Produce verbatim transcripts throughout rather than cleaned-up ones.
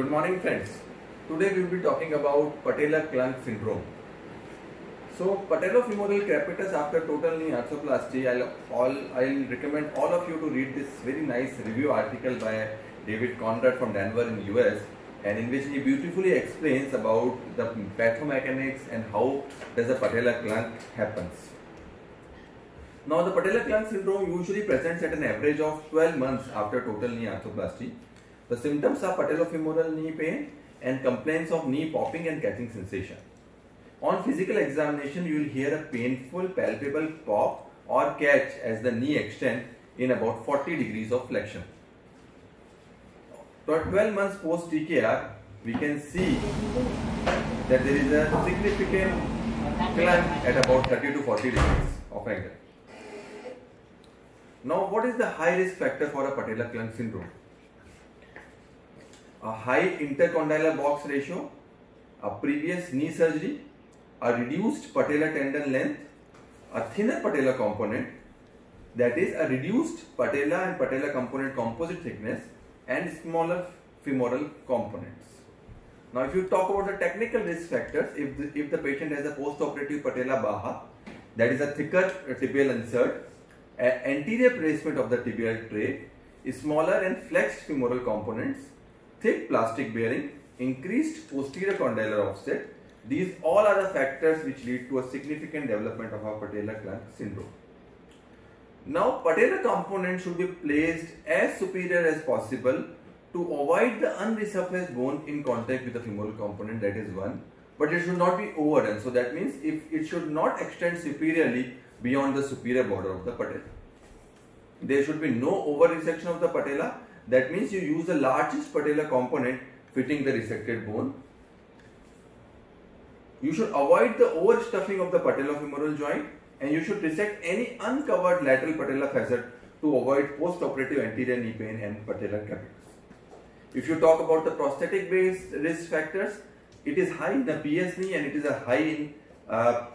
Good morning friends. Today we will be talking about patellar clunk syndrome. So patellofemoral crepitus after total knee arthroplasty. I'll all I'll recommend all of you to read this very nice review article by David Conrad from Denver in U S, and in which he beautifully explains about the pathomechanics and how does the patellar clunk happens. Now the patellar clunk syndrome usually presents at an average of twelve months after total knee arthroplasty. The symptoms are patellofemoral knee pain and complaints of knee popping and catching sensation. On physical examination, you will hear a painful, palpable pop or catch as the knee extends in about forty degrees of flexion. For twelve months post T K R, we can see that there is a significant clunk at about thirty to forty degrees of angle. Now, what is the high risk factor for a patellar clunk syndrome? A high intercondylar box ratio, a previous knee surgery, a reduced patellar tendon length, a thinner patella component, that is a reduced patella and patella component composite thickness, and smaller femoral components. Now if you talk about the technical risk factors, if the, if the patient has a postoperative patella baja, that is a thicker tibial insert, a anterior placement of the tibial tray, smaller and flexed femoral components, thick plastic bearing, increased posterior condylar offset, these all are the factors which lead to a significant development of our patellar clunk syndrome. Now, patellar component should be placed as superior as possible to avoid the unresurfaced bone in contact with the femoral component, that is one, but it should not be overdone. So that means if it should not extend superiorly beyond the superior border of the patella. There should be no over resection of the patella. That means you use the largest patella component fitting the resected bone. You should avoid the overstuffing of the patellofemoral joint, and you should resect any uncovered lateral patella facet to avoid postoperative anterior knee pain and patellar cavities. If you talk about the prosthetic based risk factors, it is high in the P S knee and it is a high in, uh,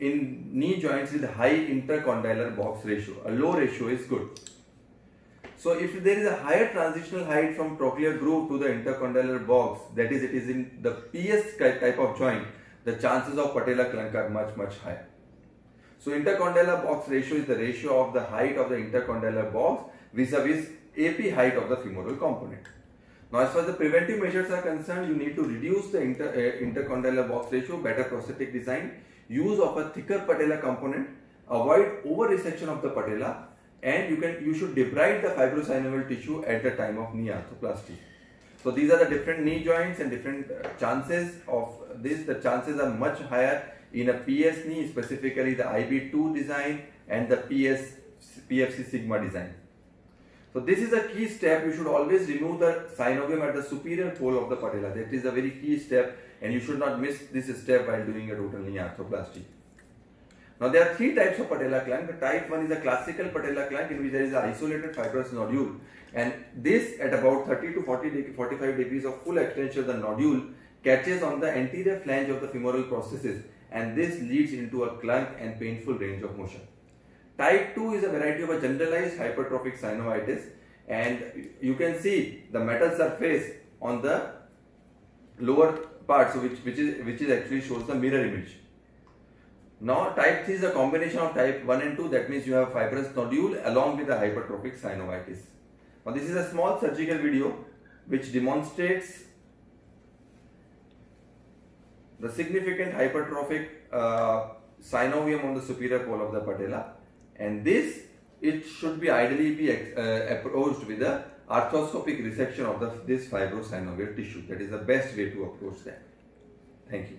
in knee joints with high intercondylar box ratio. A low ratio is good. So if there is a higher transitional height from trochlear groove to the intercondylar box, that is, it is in the P S type of joint, the chances of patella clunk are much, much higher. So intercondylar box ratio is the ratio of the height of the intercondylar box vis-a-vis A P height of the femoral component. Now as far as the preventive measures are concerned, you need to reduce the inter, uh, intercondylar box ratio, better prosthetic design, use of a thicker patella component, avoid over-resection of the patella, and you can you should debride the fibrosynovial tissue at the time of knee arthroplasty. So these are the different knee joints and different chances of this. The chances are much higher in a P S knee, specifically the I B two design and the P F C sigma design. So this is a key step. You should always remove the synovium at the superior pole of the patella. That is a very key step, and you should not miss this step while doing a total knee arthroplasty. Now there are three types of patella clunk. The type one is a classical patella clunk in which there is an isolated fibrous nodule, and this at about thirty to forty-five degrees of full extension, the nodule catches on the anterior flange of the femoral processes, and this leads into a clunk and painful range of motion. Type two is a variety of a generalized hypertrophic synovitis, and you can see the metal surface on the lower part, so which, which, is, which is actually shows the mirror image. Now type three is a combination of type one and two, that means you have fibrous nodule along with a hypertrophic synovitis. Now this is a small surgical video which demonstrates the significant hypertrophic uh, synovium on the superior pole of the patella, and this it should be ideally be ex uh, approached with a arthroscopic resection of the, this fibrosynovial tissue. That is the best way to approach that. Thank you.